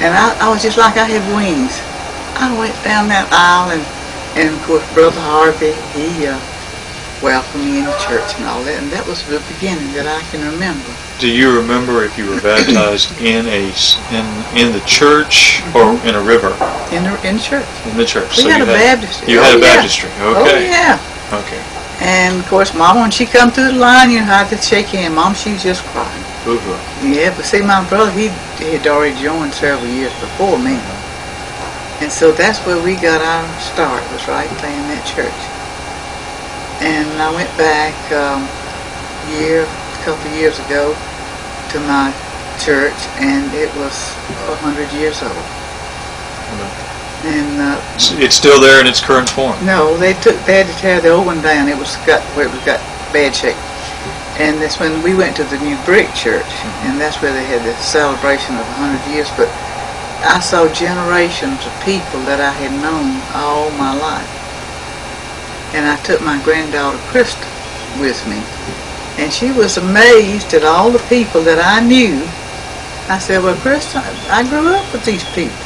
And I was just like I had wings. I went down that aisle, and of course Brother Harvey, he welcomed me in the church and all that, and that was the beginning that I can remember. Do you remember if you were baptized in the church or in a river? In church. In the church. We so had a baptistry. You had a baptistry. Okay. Oh yeah. Okay. And of course, Mama, when she come through the line, you know, I just shake hand. Mom, she's just crying. Mm-hmm. Yeah, but see, my brother, he had already joined several years before me, and so that's where we got our start. Was right there in that church. And I went back a couple years ago to my church, and it was 100 years old. Mm-hmm. And it's still there in its current form. No, they had to tear the old one down. It got bad shape, and that's when we went to the new brick church. Mm-hmm. And that's where they had the celebration of 100 years. But I saw generations of people that I had known all my life, and I took my granddaughter Crystal with me. And she was amazed at all the people that I knew. I said, well, Chris, I grew up with these people.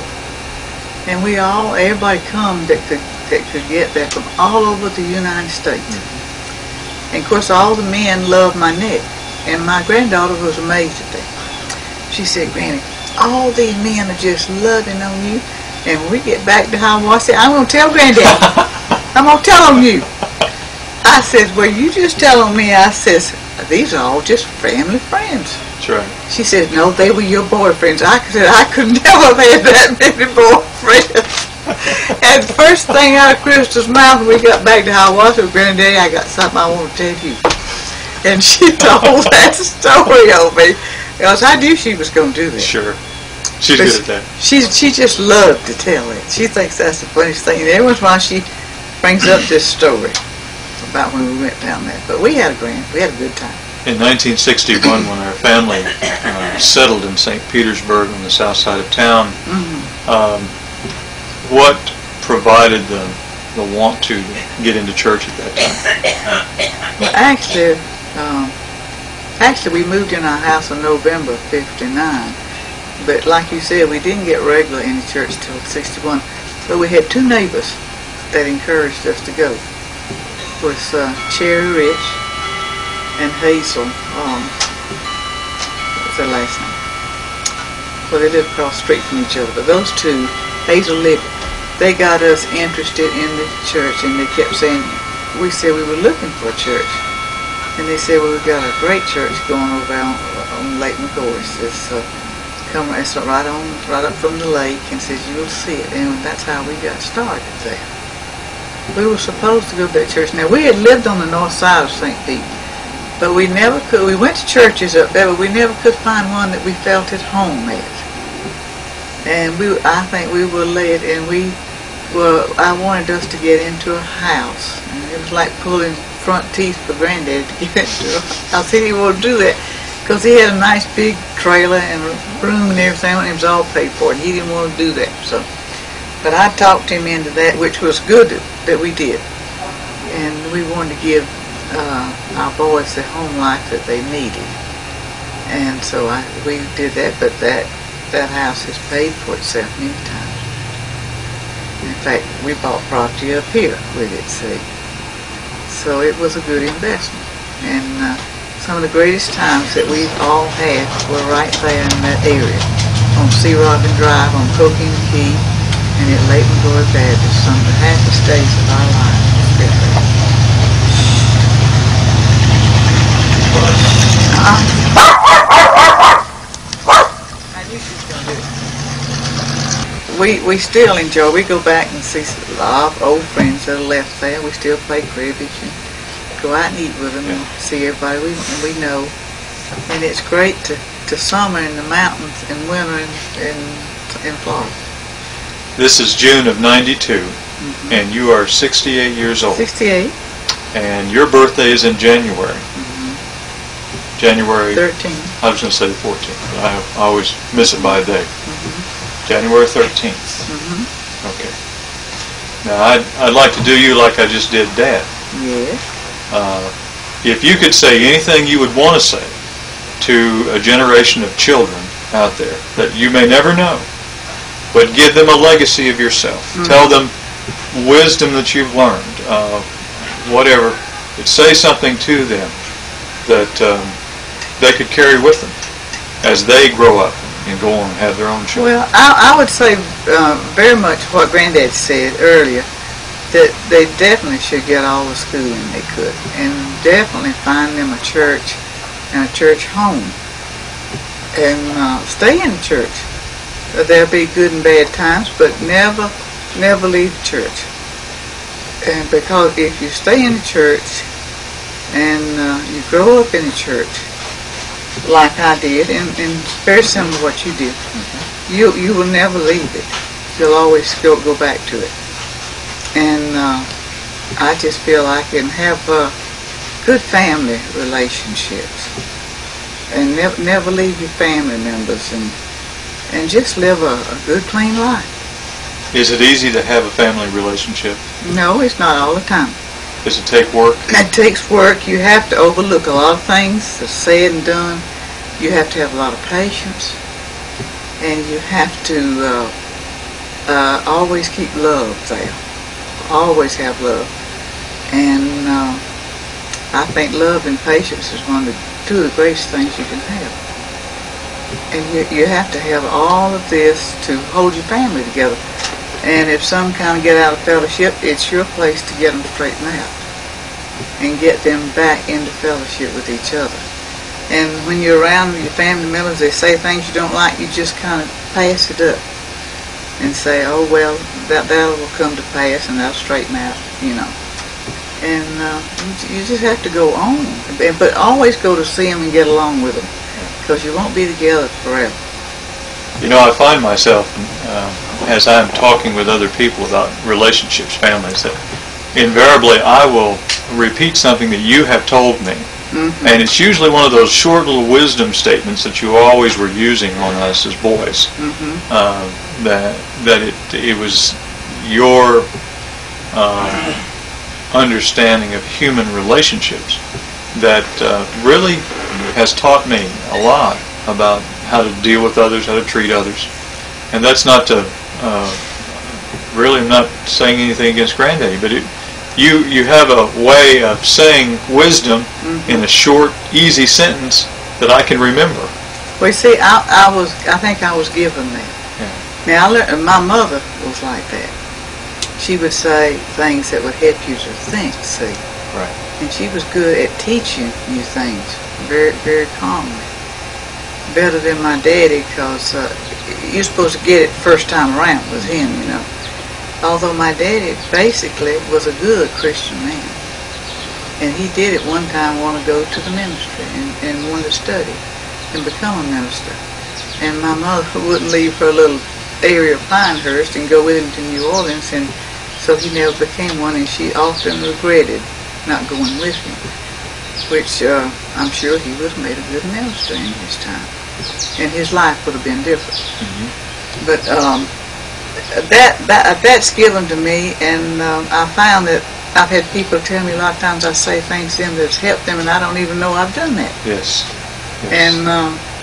And everybody come that could get there from all over the United States. Mm-hmm. And of course, all the men loved my neck. And my granddaughter was amazed at that. She said, Granny, all these men are just loving on you. And when we get back to home, I said, I'm going to tell Granddad. I'm going to tell on you. I said, well, you just telling me, I says, these are all just family friends. That's right. She said, no, they were your boyfriends. I said, I could never have had that many boyfriends. And first thing out of Krista's mouth when we got back to Hiawatha, Granddaddy, I got something I want to tell you. And she told that story on me, because I knew she was going to do that. Sure. She's good at that. She just loved to tell it. She thinks that's the funniest thing. Every once in a while she brings up this story about when we went down there, but we had a good time. In 1961, when our family settled in St. Petersburg on the south side of town, mm-hmm. What provided the want to get into church at that time? Well, actually, we moved in our house in November '59, but like you said, we didn't get regular into church till '61. But we had two neighbors that encouraged us to go. Was Cherry Rich and Hazel, what was their last name? Well, they lived across the street from each other, but those two, Hazel Liggett, they got us interested in the church, and they kept saying, we said we were looking for a church. And they said, well, we've got a great church going over on Lake McGorris. It's right up from the lake, and says, you'll see it. And that's how we got started there. We were supposed to go to that church. Now, we had lived on the north side of St. Pete, but we never could. We went to churches up there, but we never could find one that we felt at home at. And I think we were led, and I wanted us to get into a house. And it was like pulling front teeth for Granddad to get into a house. He didn't want to do that because he had a nice big trailer and room and everything, and it was all paid for, and he didn't want to do that. So. But I talked him into that, which was good that we did. And we wanted to give our boys the home life that they needed. And so we did that, but that house has paid for itself many times. In fact, we bought property up here with it, see. So it was a good investment. And some of the greatest times that we've all had were right there in that area. On Sea Robin Drive, on Coconut Key, and at Lake Memorial Baptist, some of the happiest days of our lives. I knew she was going to do it. We still enjoy. We go back and see a lot of old friends that are left there. We still play cribbage and go out and eat with them, yeah, and see everybody we know. And it's great to summer in the mountains and winter in Florida. This is June of 92, mm-hmm, and you are 68 years old. 68. And your birthday is in January. Mm-hmm. January 13th. I was going to say the 14th, but I always miss it by a day. Mm-hmm. January 13th. Mm-hmm. Okay. Now, I'd like to do you like I just did Dad. Yes. If you could say anything you would want to say to a generation of children out there that you may never know, But give them a legacy of yourself. Mm-hmm. Tell them wisdom that you've learned, whatever. But say something to them that they could carry with them as they grow up and go on and have their own children. Well, I would say very much what Granddad said earlier, that they definitely should get all the schooling they could, and definitely find them a church and a church home, and stay in the church. There'll be good and bad times, but never leave the church. And because if you stay in the church and you grow up in the church, like I did, and very similar to what you did, mm-hmm. you will never leave it. You'll always go back to it. And I just feel I can have good family relationships, and never leave your family members, and just live a good, clean life. Is it easy to have a family relationship? No, it's not all the time. Does it take work? It takes work. You have to overlook a lot of things that's said and done. You have to have a lot of patience. And you have to always keep love there. Always have love. And I think love and patience is one of the two of the greatest things you can have. And you have to have all of this to hold your family together. And if some kind of get out of fellowship, it's your place to get them straightened out and get them back into fellowship with each other. And when you're around your family members, they say things you don't like, you just kind of pass it up and say, oh, well, that will come to pass and that'll straighten out, you know. And you just have to go on. But always go to see them and get along with them, because you won't be together forever. You know, I find myself, as I'm talking with other people about relationships, families, that invariably I will repeat something that you have told me. Mm-hmm. And it's usually one of those short little wisdom statements that you always were using on us as boys. Mm-hmm. That it was your understanding of human relationships that really has taught me a lot about how to deal with others, how to treat others. And that's not to, really I'm not saying anything against Granddaddy, but you have a way of saying wisdom mm-hmm. in a short, easy sentence that I can remember. Well, you see, I think I was given that. Yeah. Now, my mother was like that. She would say things that would help you to think, see. Right. And she was good at teaching you things, very, very calmly. Better than my daddy, because you're supposed to get it first time around with him, you know. Although my daddy basically was a good Christian man. And he did at one time want to go to the ministry and want to study and become a minister. And my mother wouldn't leave her little area of Pinehurst and go with him to New Orleans, and so he never became one, and she often regretted not going with him, which I'm sure he would have made a good minister in his time, and his life would have been different. Mm-hmm. But that's given to me, and I found that I've had people tell me a lot of times I say things to them that's helped them, and I don't even know I've done that. Yes. Yes. And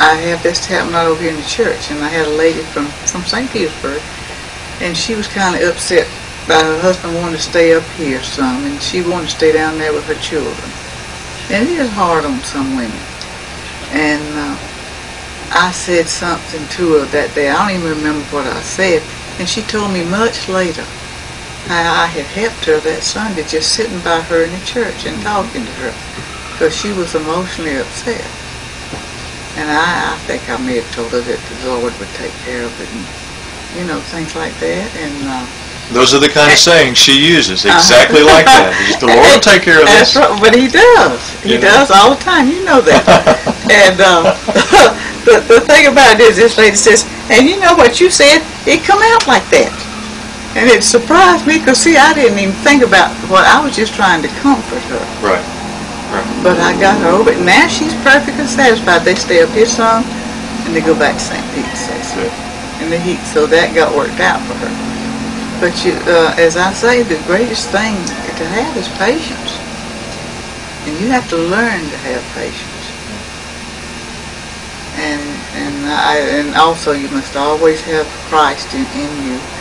I have this happen right over here in the church, and I had a lady from St. Petersburg, and she was kind of upset. Her husband wanted to stay up here some, and she wanted to stay down there with her children. And it is hard on some women. And I said something to her that day. I don't even remember what I said. And she told me much later how I had helped her that Sunday, just sitting by her in the church and talking to her, because she was emotionally upset. And I think I may have told her that the Lord would take care of it, and, you know, things like that. And those are the kind of sayings she uses, exactly like that. The Lord will take care of this. Right, but he does. He does all the time. You know that. And the thing about it is, this lady says, and you know what you said, it come out like that. And it surprised me, because, see, I didn't even think about what I was just trying to comfort her. Right. Right. But I got her over it. Now she's perfectly satisfied. They stay up here some, and they go back to St. Pete's in the heat. So that got worked out for her. But you, as I say, the greatest thing to have is patience. And you have to learn to have patience. And And also you must always have Christ in you.